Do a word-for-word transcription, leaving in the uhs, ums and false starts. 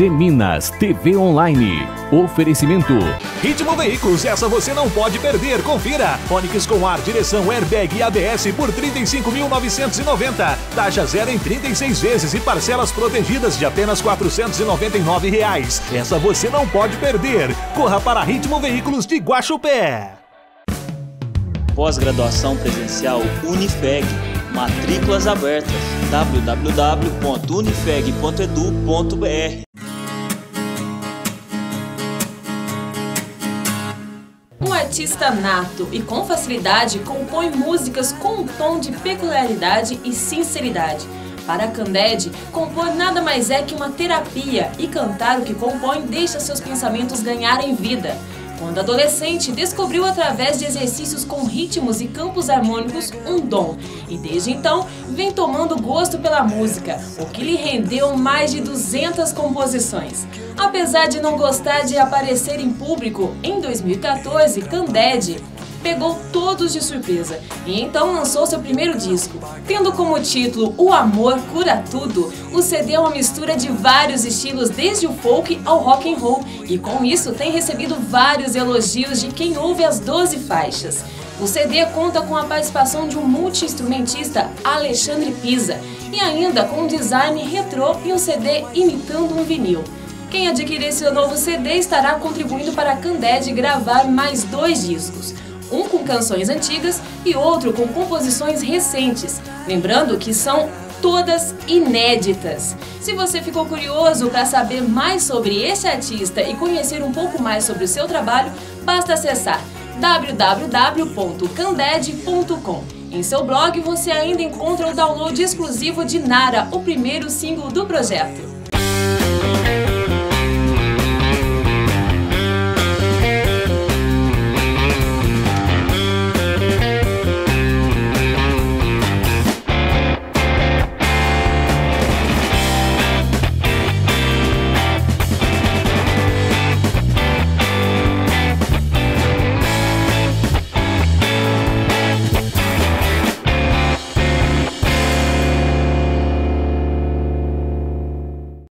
Gminas T V Online. Oferecimento Ritmo Veículos, essa você não pode perder, confira. Onix com ar, direção, airbag e A B S por trinta e cinco mil novecentos e noventa. Taxa zero em trinta e seis vezes e parcelas protegidas de apenas quatrocentos e noventa e nove reais. Essa você não pode perder. Corra para Ritmo Veículos de Guaxupé. Pós-graduação presencial Unifeg, matrículas abertas, w w w ponto unifeg ponto edu ponto br. Um artista nato e com facilidade compõe músicas com um tom de peculiaridade e sinceridade. Para Kanded, compor nada mais é que uma terapia e cantar o que compõe deixa seus pensamentos ganharem vida. Quando adolescente, descobriu através de exercícios com ritmos e campos harmônicos um dom e desde então vem tomando gosto pela música, o que lhe rendeu mais de duzentas composições. Apesar de não gostar de aparecer em público, em dois mil e quatorze, Kanded pegou todos de surpresa e então lançou seu primeiro disco. Tendo como título O Amor Cura Tudo, o C D é uma mistura de vários estilos, desde o folk ao rock and roll, e com isso tem recebido vários elogios de quem ouve as doze faixas. O C D conta com a participação de um multi-instrumentista, Alexandre Piza, e ainda com um design retrô e um C D imitando um vinil. Quem adquirir seu novo C D estará contribuindo para Kanded gravar mais dois discos, um com canções antigas e outro com composições recentes, lembrando que são todas inéditas. Se você ficou curioso para saber mais sobre esse artista e conhecer um pouco mais sobre o seu trabalho, basta acessar w w w ponto kanded ponto com. Em seu blog você ainda encontra o download exclusivo de Nara, o primeiro single do projeto.